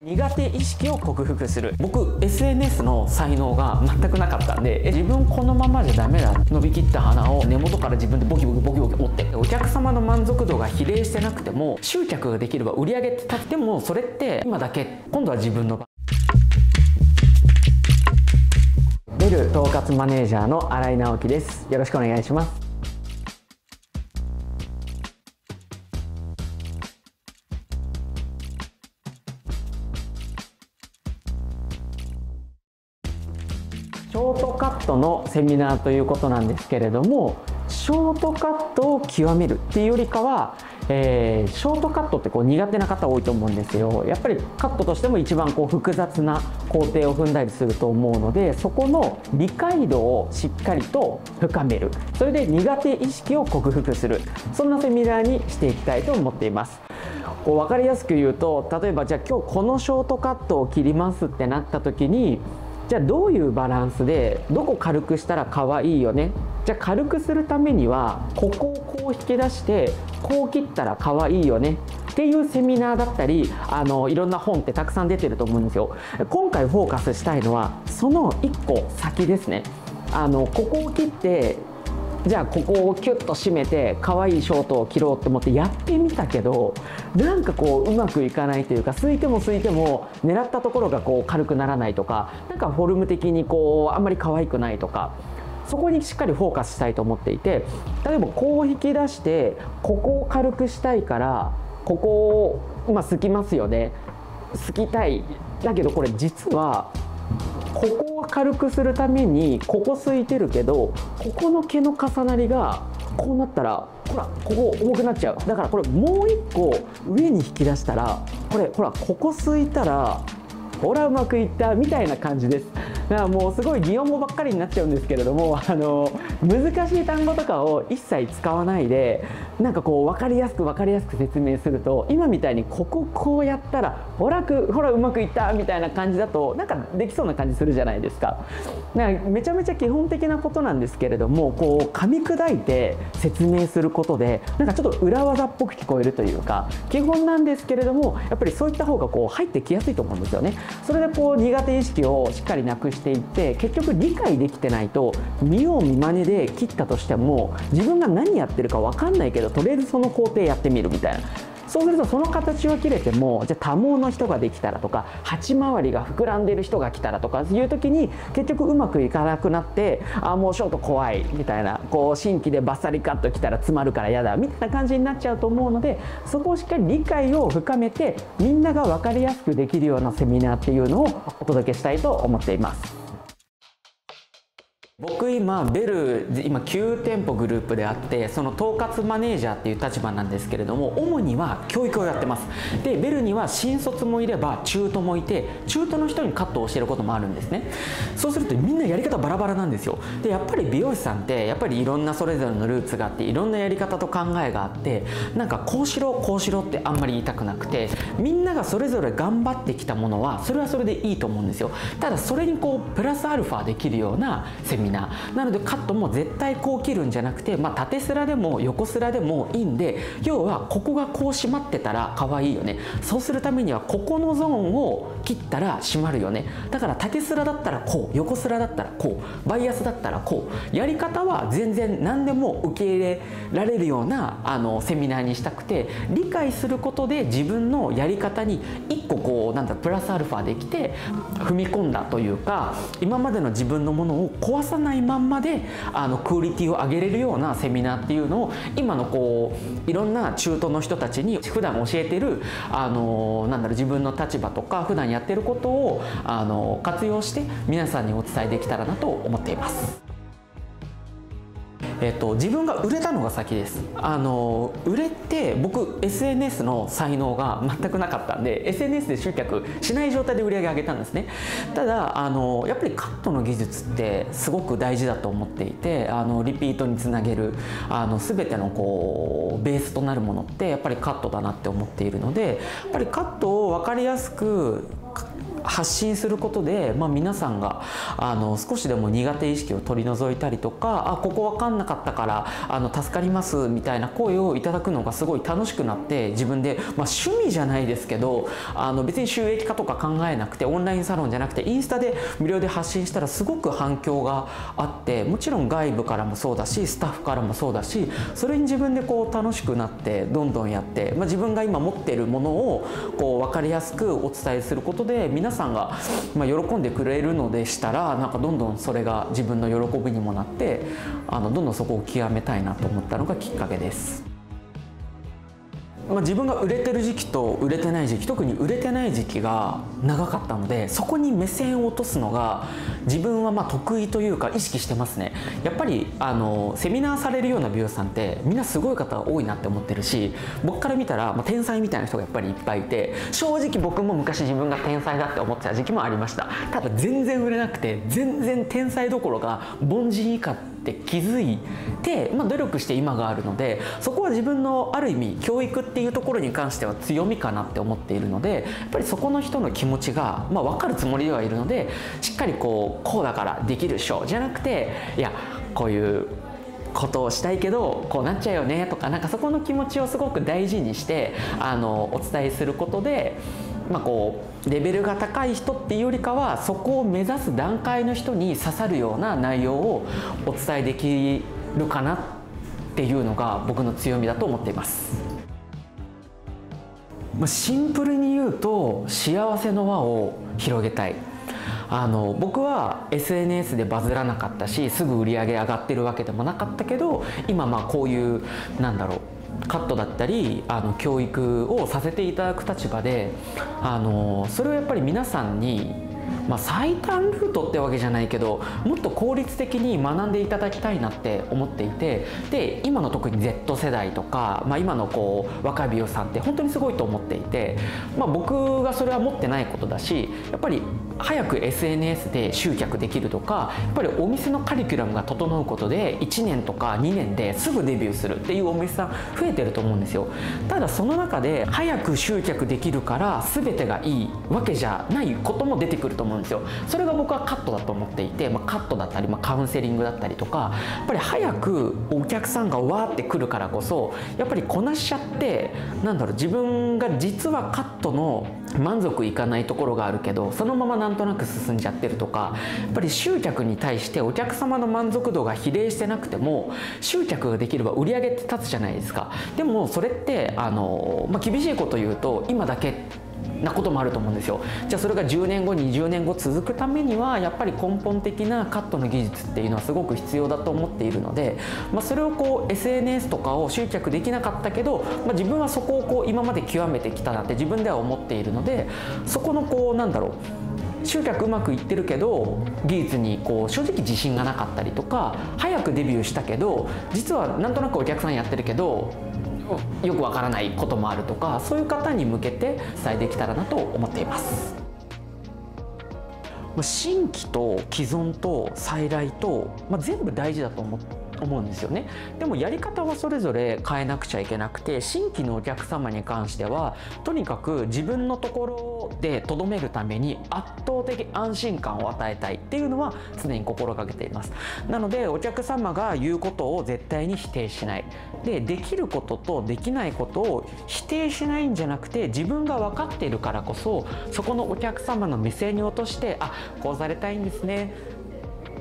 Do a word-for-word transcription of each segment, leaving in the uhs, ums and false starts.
苦手意識を克服する。僕 エスエヌエス の才能が全くなかったんで、自分このままじゃダメだ、伸びきった花を根元から自分でボキボキボキボキ折って、お客様の満足度が比例してなくても集客ができれば売り上げって立っても、それって今だけ、今度は自分の番。ベル統括マネージャーの新井直樹です。よろしくお願いします。ショートカットのセミナーということなんですけれども、ショートカットを極めるっていうよりかは、えー、ショートカットってこう苦手な方多いと思うんですよ。やっぱりカットとしても一番こう複雑な工程を踏んだりすると思うので、そこの理解度をしっかりと深める、それで苦手意識を克服する、そんなセミナーにしていきたいと思っています。こう分かりやすく言うと、例えばじゃあ今日このショートカットを切りますってなった時に、じゃあどういうバランスでどこ軽くしたら可愛いよね、じゃあ軽くするためにはここをこう引き出してこう切ったら可愛いよねっていうセミナーだったり、あのいろんな本ってたくさん出てると思うんですよ。今回フォーカスしたいのはそのいっこ先ですね。あのここを切ってじゃあここをキュッと締めて可愛いショートを切ろうと思ってやってみたけど、なんかこううまくいかないというか、すいてもすいても狙ったところがこう軽くならないとか、なんかフォルム的にこうあんまり可愛くないとか、そこにしっかりフォーカスしたいと思っていて、例えばこう引き出してここを軽くしたいからここを、まあ、すきますよね、すきたい、だけどこれ実は。ここを軽くするためにここ空いてるけど、ここの毛の重なりがこうなったらほらここ重くなっちゃう、だからこれもう一個上に引き出したらこれほらここ空いたらほらうまくいったみたいな感じです。だからもうすごい擬音語ばっかりになっちゃうんですけれども、あの難しい単語とかを一切使わないで、なんかこう分かりやすく分かりやすく説明すると、今みたいにこここうやったらほらくほらうまくいったみたいな感じだとなんかできそうな感じするじゃないですか。なんかめちゃめちゃ基本的なことなんですけれども、こう噛み砕いて説明することでなんかちょっと裏技っぽく聞こえるというか、基本なんですけれどもやっぱりそういった方がこう入ってきやすいと思うんですよね。それでこう苦手意識をしっかりなくしていって、結局理解できてないと見よう見まねで切ったとしても自分が何やってるか分かんないけど、とりあえずその工程やってみるみたいな。そうするとその形を切れても、じゃあ多毛の人ができたらとか鉢回りが膨らんでる人が来たらとかいう時に結局うまくいかなくなって、あもうショート怖いみたいな、こう新規でバッサリカット来たら詰まるから嫌だみたいな感じになっちゃうと思うので、そこをしっかり理解を深めてみんなが分かりやすくできるようなセミナーっていうのをお届けしたいと思っています。僕今ベル今きゅうてんぽグループであって、その統括マネージャーっていう立場なんですけれども、主には教育をやってます。でベルには新卒もいれば中途もいて、中途の人にカットを教えることもあるんですね。そうするとみんなやり方バラバラなんですよ。でやっぱり美容師さんってやっぱりいろんなそれぞれのルーツがあって、いろんなやり方と考えがあって、なんかこうしろこうしろってあんまり言いたくなくて、みんながそれぞれ頑張ってきたものはそれはそれでいいと思うんですよ。ただそれにこうプラスアルファできるようなセミナーなので、カットも絶対こう切るんじゃなくて、まあ、縦スラでも横スラでもいいんで、要はここがこう締まってたら可愛いよね、そうするためにはここのゾーンを切ったら締まるよね、だから縦スラだったらこう、横スラだったらこう、バイアスだったらこう、やり方は全然何でも受け入れられるようなあのセミナーにしたくて、理解することで自分のやり方にいっここうなんだプラスアルファできて踏み込んだというか、今までの自分のものを壊さないまんまであのクオリティを上げれるようなセミナーっていうのを、今のこういろんな中東の人たちに普段教えてるあのなんだろう自分の立場とか普段やってることをあの活用して皆さんにお伝えできたらなと思っています。えっと、自分が売れたのが先です。あの売れって僕 エスエヌエス の才能が全くなかったんで エスエヌエス で集客しない状態で売り上げ上げたんですね。ただあのやっぱりカットの技術ってすごく大事だと思っていて、あのリピートにつなげるあの全てのこうベースとなるものってやっぱりカットだなって思っているので、やっぱりカットを分かりやすく発信することで、まあ、皆さんがあの少しでも苦手意識を取り除いたりとか、あ、ここ分かんなかったからあの助かりますみたいな声をいただくのがすごい楽しくなって、自分で、まあ、趣味じゃないですけど、あの別に収益化とか考えなくて、オンラインサロンじゃなくてインスタで無料で発信したらすごく反響があって、もちろん外部からもそうだしスタッフからもそうだし、それに自分でこう楽しくなってどんどんやって、まあ、自分が今持っているものをこう分かりやすくお伝えすることで皆さんがまあ喜んでくれるのでしたら、なんかどんどんそれが自分の喜びにもなって、あのどんどんそこを極めたいなと思ったのがきっかけです。まあ自分が売れてる時期と売れてない時期、特に売れてない時期が長かったので、そこに目線を落とすのが自分はまあ得意というか意識してますね。やっぱりあのセミナーされるような美容師さんってみんなすごい方多いなって思ってるし、僕から見たらまあ天才みたいな人がやっぱりいっぱいいて、正直僕も昔自分が天才だって思ってた時期もありました。ただ全然売れなくて、全然天才どころか凡人以下って気づいて、まあ努力して今があるので、そこは自分のある意味教育ってっていうところに関しては強みかなって思っているので、やっぱりそこの人の気持ちが、まあ、分かるつもりではいるので、しっかりこうこうだからできるっしょじゃなくて、いやこういうことをしたいけどこうなっちゃうよねとか、なんかそこの気持ちをすごく大事にしてあのお伝えすることで、まあこうレベルが高い人っていうよりかはそこを目指す段階の人に刺さるような内容をお伝えできるかなっていうのが僕の強みだと思っています。シンプルに言うと幸せの輪を広げたい。あの僕は エスエヌエス でバズらなかったし、すぐ売り上げ上がってるわけでもなかったけど、今まあこういうなんだろうカットだったりあの教育をさせていただく立場で、あのそれをやっぱり皆さんに。まあ最短ルートってわけじゃないけど、もっと効率的に学んでいただきたいなって思っていて、で今の特に ゼット 世代とか、まあ、今のこう若い美容師さんって本当にすごいと思っていて、まあ、僕がそれは持ってないことだし、やっぱり早く エスエヌエス で集客できるとか、やっぱりお店のカリキュラムが整うことでいちねんとかにねんですぐデビューするっていうお店さん増えてると思うんですよ。ただその中で早く集客できるから全てがいいわけじゃないことも出てくると思うんですよ。それが僕はカットだと思っていて、まあ、カットだったり、まあ、カウンセリングだったりとか、やっぱり早くお客さんがわーってくるからこそ、やっぱりこなしちゃってなんだろう、自分が実はカットの満足いかないところがあるけど、そのままなんとなく進んじゃってるとか、やっぱり集客に対してお客様の満足度が比例してなくても集客ができれば売り上げって立つじゃないですか。でもそれってあの、まあ、厳しいこと言うと今だけなこともあると思うんですよ。じゃあそれがじゅうねんごにじゅうねんご続くためにはやっぱり根本的なカットの技術っていうのはすごく必要だと思っているので、まあ、それをこう エスエヌエス とかを集客できなかったけど、まあ、自分はそこをこう今まで極めてきたなって自分では思っているので、そこのこうなんだろう集客うまくいってるけど技術にこう正直自信がなかったりとか、早くデビューしたけど実はなんとなくお客さんやってるけどよくわからないこともあるとか、そういう方に向けて伝えできたらなと思っています。新規と既存と再来と、まあ、全部大事だと思って思うんですよね。でもやり方はそれぞれ変えなくちゃいけなくて、新規のお客様に関してはとにかく自分のところでとどめるために圧倒的安心感を与えたいっていうのは常に心がけています。なのでお客様が言うことを絶対に否定しないで、できることとできないことを否定しないんじゃなくて、自分が分かっているからこそそこのお客様の目線に落として、あ、こうされたいんですね、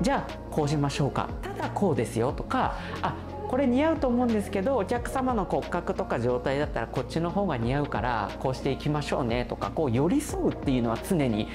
じゃあこうしましょうか、ただこうですよとか、あ、これ似合うと思うんですけどお客様の骨格とか状態だったらこっちの方が似合うからこうしていきましょうねとか、こう寄り添うっていうのは常に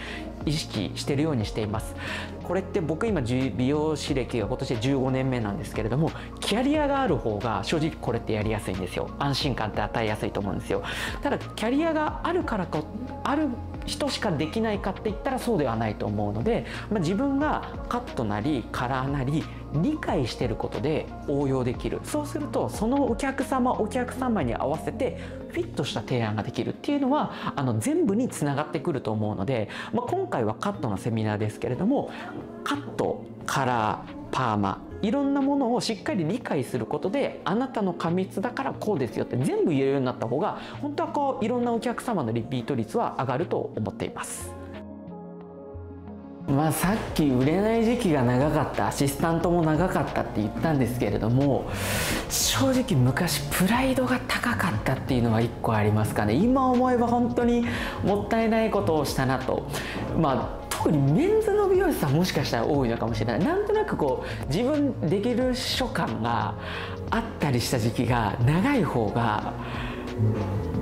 意識してるようにしています。これって僕今美容師歴が今年でじゅうごねんめなんですけれども、キャリアがある方が正直これってやりやすいんですよ。安心感って与えやすいと思うんですよ。ただキャリアがあるからこある人しかできないかって言ったらそうではないと思うので、まあ、自分がカットなりカラーなり理解してることで応用できる。そうするとそのお客様お客様に合わせてフィットした提案ができるっていうのはあの全部につながってくると思うので、まあ、今回はカットのセミナーですけれども、カット、カラー、パーマ、いろんなものをしっかり理解することで、あなたの髪質だからこうですよって全部言えるようになった方が本当はこういろんなお客様のリピート率は上がると思っています。まあ、さっき売れない時期が長かった、アシスタントも長かったって言ったんですけれども、正直昔プライドが高かったっていうのはいっこありますかね。今思えば本当にもったいないことをしたなと。まあ特にメンズの美容師さんもしかしたら多いのかもしれない。なんとなくこう自分できる所感があったりした時期が長い方が、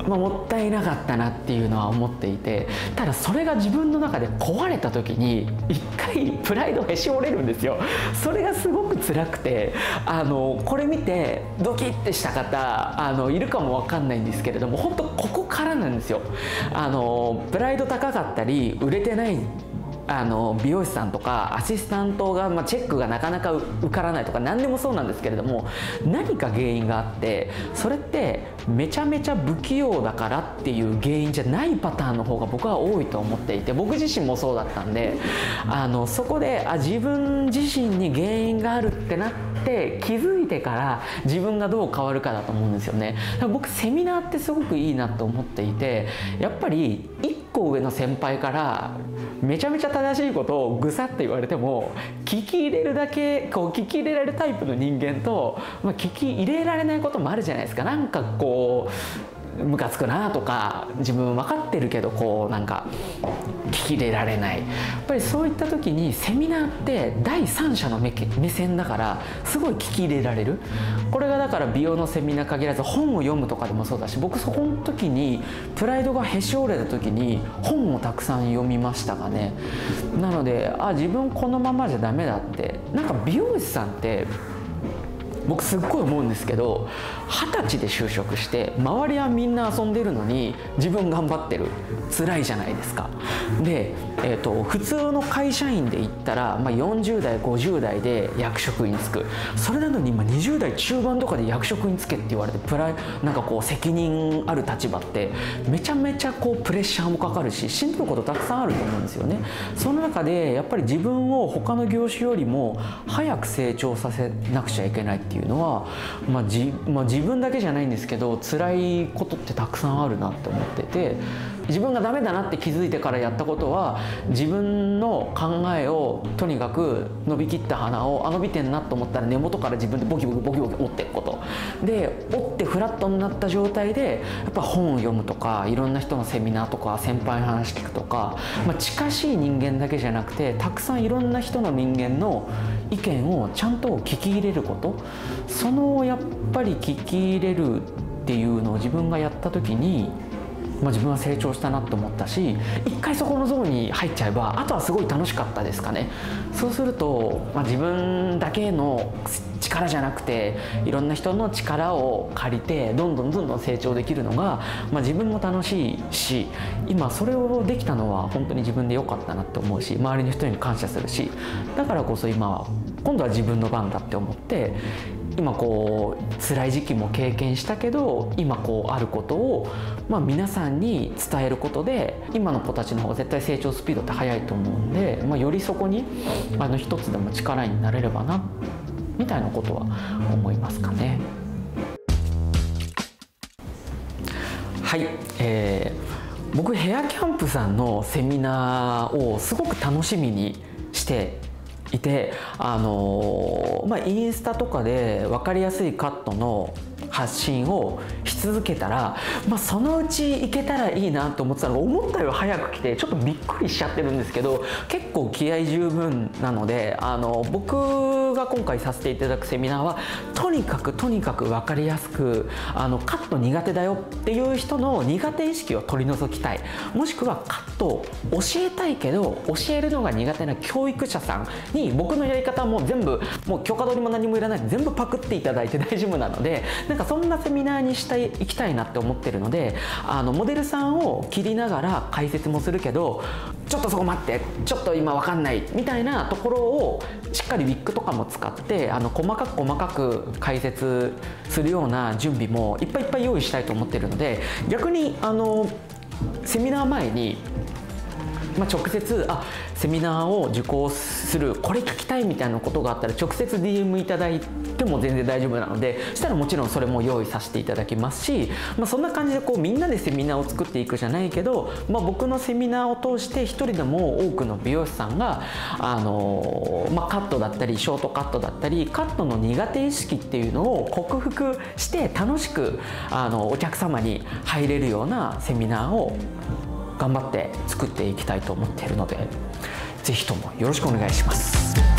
まあ、もったいなかったなっていうのは思っていて、ただそれが自分の中で壊れた時に一回プライドへし折れるんですよ。それがすごく辛くて、あのこれ見てドキッてした方あのいるかもわかんないんですけれども、本当ここからなんですよ。あのプライド高かったり売れてないあの美容師さんとかアシスタントが、まあ、チェックがなかなか受からないとか何でもそうなんですけれども、何か原因があって、それってめちゃめちゃ不器用だからっていう原因じゃないパターンの方が僕は多いと思っていて、僕自身もそうだったんで、あのそこであ自分自身に原因があるってなって気づいてから自分がどう変わるかだと思うんですよね。だから僕セミナーってすごくいいなと思っていて、やっぱりいっこ上の先輩からめちゃめちゃ正しいことをぐさって言われても聞き入れるだけこう聞き入れられるタイプの人間と、まあ、聞き入れられないこともあるじゃないですか。なんかこうムカつくなとか自分分かってるけどこうなんか聞き入れられない。やっぱりそういった時にセミナーって第三者の 目, 目線だからすごい聞き入れられる。これがだから美容のセミナー限らず本を読むとかでもそうだし、僕そこの時にプライドがへし折れた時に本をたくさん読みましたがね。なのであ自分このままじゃダメだって、なんか美容師さんって僕すっごい思うんですけど、二十歳で就職して周りはみんな遊んでるのに自分頑張ってる、辛いじゃないですか。で、えーと、普通の会社員で言ったら、まあ、よんじゅうだいごじゅうだいで役職に就く。それなのに今にじゅうだいちゅうばんとかで役職に就けって言われてプライなんかこう責任ある立場ってめちゃめちゃこうプレッシャーもかかるししんどいことたくさんあると思うんですよね。その中でやっぱり自分を他の業種よりも早く成長させなくちゃいけないっていうのは、まあじまあ、自分だけじゃないんですけど辛いことってたくさんあるなって思ってて、自分がダメだなって気づいてからやったことは自分の考えをとにかく伸びきった花をあ伸びてんなと思ったら根元から自分でボキボキボキボキ折っていくことで、折ってフラットになった状態でやっぱ本を読むとかいろんな人のセミナーとか先輩の話聞くとか、まあ、近しい人間だけじゃなくてたくさんいろんな人の人間の意見をちゃんと聞き入れること、そのやっぱり聞き入れるっていうのを自分がやった時に、まあ、自分は成長したなと思ったし、一回そこのゾーンに入っちゃえばあとはすごい楽しかったですかね。そうすると、まあ、自分だけの力じゃなくていろんな人の力を借りてどんどんどんどん成長できるのが、まあ、自分も楽しいし、今それをできたのは本当に自分で良かったなって思うし、周りの人に感謝するし、だからこそ今今度は自分の番だって思って、今こう辛い時期も経験したけど今こうあることを、まあ、皆さんに伝えることで今の子たちの方が絶対成長スピードって速いと思うんで、まあ、よりそこにあの一つでも力になれればなみたいなことは思いますかね。はい、えー、僕ヘアキャンプさんのセミナーをすごく楽しみにしていて、あのーまあ、インスタとかで分かりやすいカットの発信をし続けたら、まあ、そのうちいけたらいいなと思ってたのが思ったより早く来てちょっとびっくりしちゃってるんですけど、結構気合十分なので、あの僕が今回させていただくセミナーはとにかくとにかく分かりやすく、あのカット苦手だよっていう人の苦手意識を取り除きたい、もしくはカットを教えたいけど教えるのが苦手な教育者さんに僕のやり方も全部もう許可取りも何もいらない全部パクっていただいて大丈夫なので、なんかそんなセミナーにしていきたいなって思ってるので、あのモデルさんを切りながら解説もするけどちょっとそこ待ってちょっと今分かんないみたいなところをしっかりウィッグとかも使ってあの細かく細かく解説するような準備もいっぱいいっぱい用意したいと思ってるので、逆にあのセミナー前にまあ、直接あセミナーを受講するこれ聞きたいみたいなことがあったら直接 ディーエム いただいても全然大丈夫なので、そしたらもちろんそれも用意させていただきますし、まあ、そんな感じでこうみんなでセミナーを作っていくじゃないけど、まあ、僕のセミナーを通して一人でも多くの美容師さんがあの、まあ、カットだったりショートカットだったりカットの苦手意識っていうのを克服して楽しくあのお客様に入れるようなセミナーを頑張って作っていきたいと思っているので、ぜひともよろしくお願いします。